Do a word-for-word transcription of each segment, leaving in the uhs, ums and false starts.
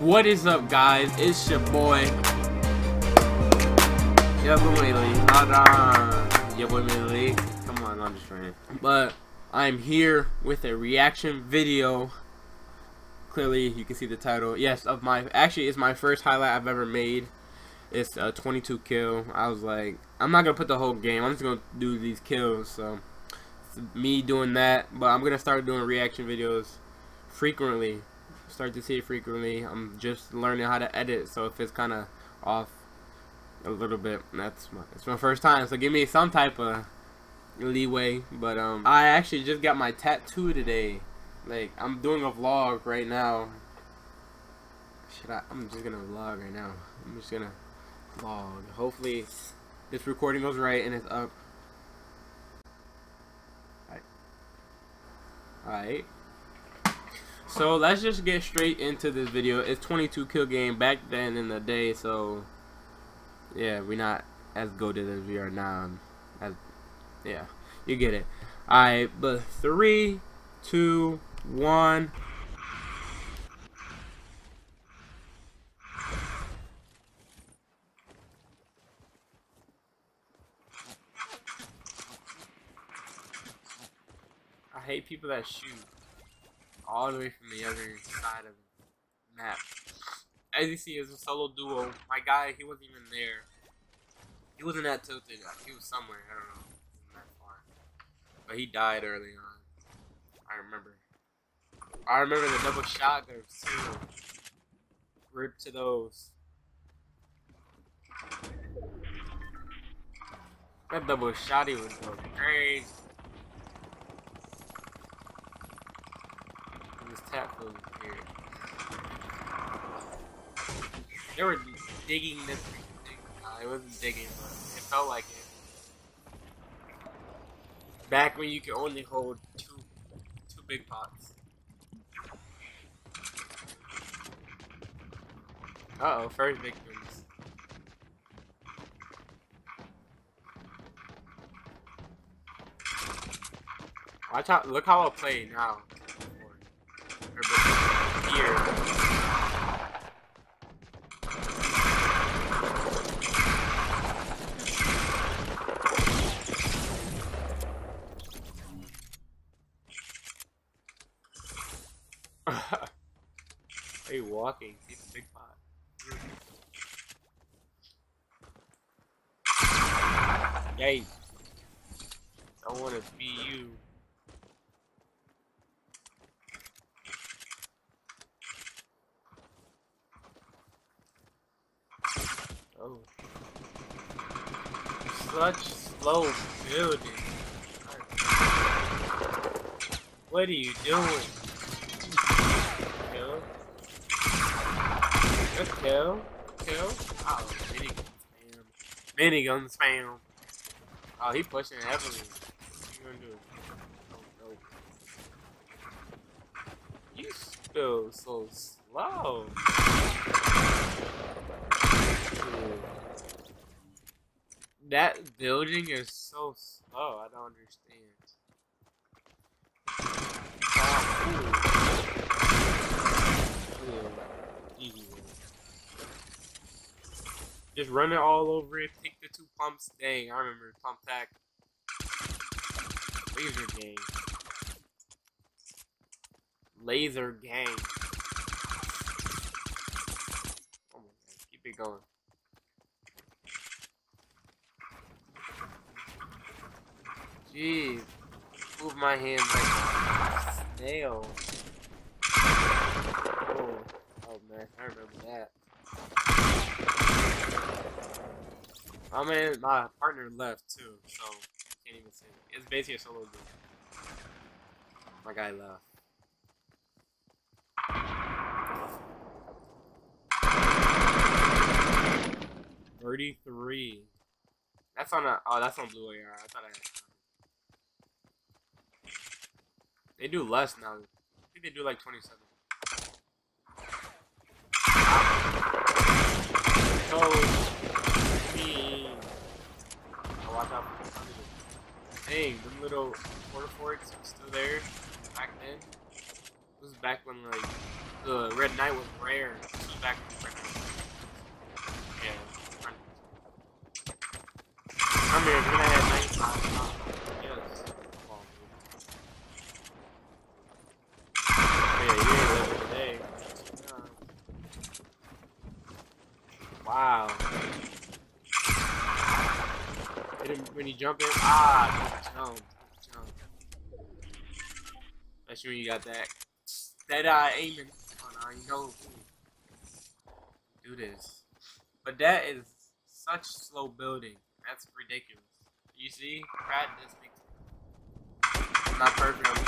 What is up, guys? It's your boy YaBoiMilly. Hold on, YaBoiMilly. Come on, I'm just trying. But I'm here with a reaction video. Clearly, you can see the title. Yes, of my actually, it's my first highlight I've ever made. It's a twenty-two kill. I was like, I'm not gonna put the whole game. I'm just gonna do these kills. So it's me doing that. But I'm gonna start doing reaction videos frequently. Start to see it frequently. I'm just learning how to edit, so if it's kind of off a little bit, that's my, it's my first time, so give me some type of leeway. But um I actually just got my tattoo today. Like, I'm doing a vlog right now. Should I I'm just gonna vlog right now. I'm just gonna vlog. Hopefully this recording goes right and it's up. Alright. Alright. So let's just get straight into this video. It's twenty-two kill game back then in the day, so yeah, we're not as goated as we are now. As, yeah, you get it. Alright, but three, two, one. I hate people that shoot all the way from the other side of the map. As you see, it's a solo duo. My guy, he wasn't even there. He wasn't that tilted. He was somewhere. I don't know. He wasn't that far. But he died early on. I remember. I remember the double shotguns too. Rip to those. That double shotty was going crazy. Tap food here. They were digging this thing. Uh, it wasn't digging, but it felt like it. Back when you could only hold two, two big pots. Uh oh, first victims. Watch out! Look how I play now. Here. Are you walking? See the big pot. Yay! I want to be you. Oh. Such slow building. What are you doing? Kill. Good kill. Kill. Uh oh, mini gun spam. Mini gun spam. Oh, he pushing heavily. What you gonna do? Oh, no. You still so slow. That building is so slow, I don't understand. Oh, ooh. Ooh. Just run it all over it, pick the two pumps. Dang, I remember pump pack. Laser gang. Laser gang. Oh my god, keep it going. Jeez, move my hand like a snail. Oh, oh man, I remember that. I mean, my partner left too, so can't even say it. It's basically a solo game. My guy left. Thirty-three. That's on a. Oh, that's on blue A R. I thought I. Had They do less now. I think they do like twenty-seven. Oh, me. Oh, watch out for the Dang, them little quarter forks were still there back then. This was back when like the Red Knight was rare. back. Yeah. I'm here. We're gonna have ninety-five. Yes. Come on, dude. Yeah, you ain't living today. Wow. Hit him when you jump in. Ah, no. No. That's when you got that. That uh, aiming. I know. Do this. But that is such slow building. That's ridiculous. You see? Practice makes it not perfect. I'm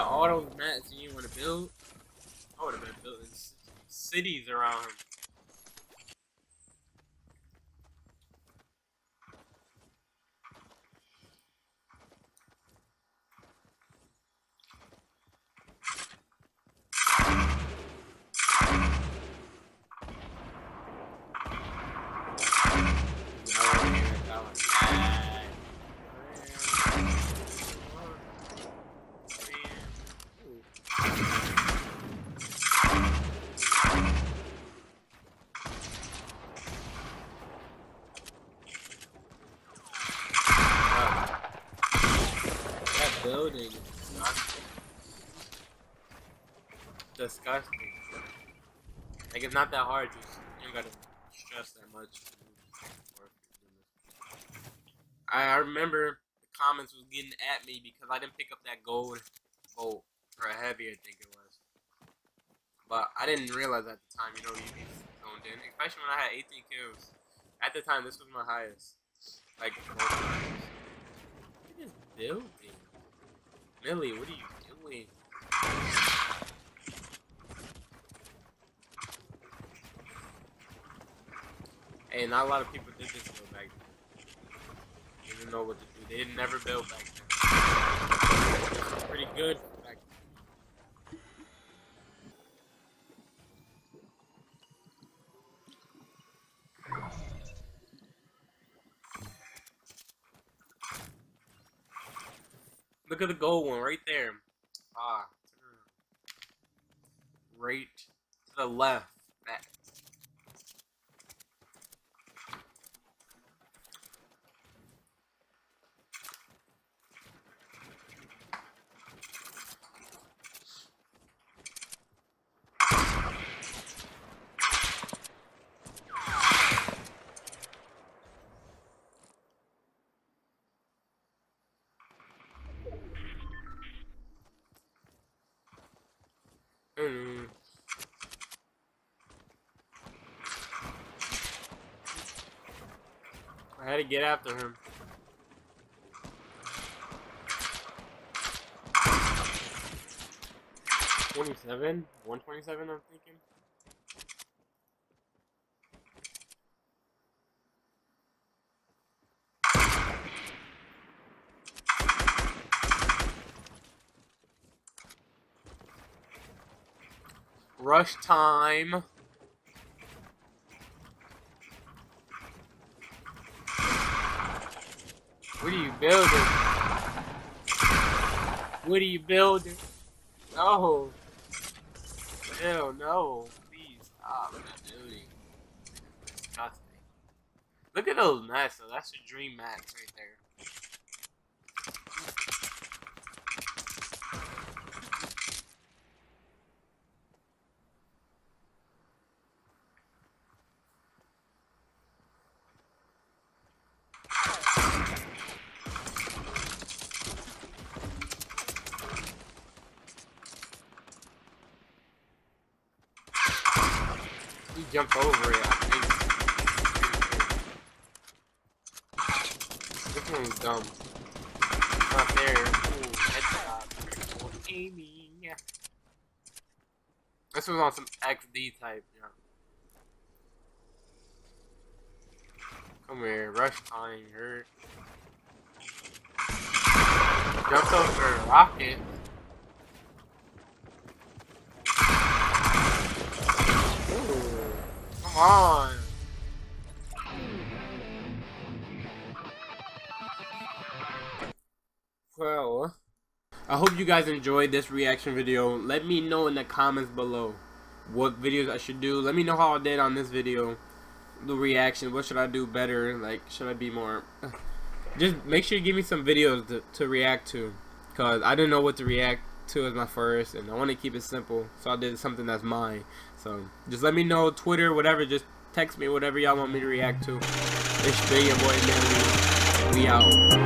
got all those mats and you want to build? I would have been building cities around him. Building is disgusting. Disgusting. Like, it's not that hard, just you don't gotta stress that much. I remember the comments was getting at me because I didn't pick up that gold bolt or a heavy, I think it was. But I didn't realize at the time, you know, you zoned in. Especially when I had eighteen kills. At the time, this was my highest. Like, look at this building. Milly, what are you doing? Hey, not a lot of people did this build back then. They didn't know what to do. They didn't never build back then. It was pretty good back then. Look at the gold one right there. Ah, right to the left. That. Mm. I had to get after him. twenty-seven? one twenty-seven, I'm thinking. Rush time. What are you building? What are you building? No. Hell no. Please stop that building. Disgusting. Look at those mats though. That's your dream mats right there. Jump over it, I think. This one's dumb. It's not there. Ooh, headshot. Aiming. This was on some X D type, yeah. Come here, rush time, hurt. Jumps over a rocket. Ooh, come on. Well, I hope you guys enjoyed this reaction video. Let me know in the comments below what videos I should do. Let me know how I did on this video. The reaction, what should I do better? Like, should I be more? Just make sure you give me some videos to, to react to, because I didn't know what to react to as my first, and I want to keep it simple, so I did something that's mine. So just let me know, Twitter, whatever, just text me whatever y'all want me to react to. It's your boy YaBoiMilly. We out.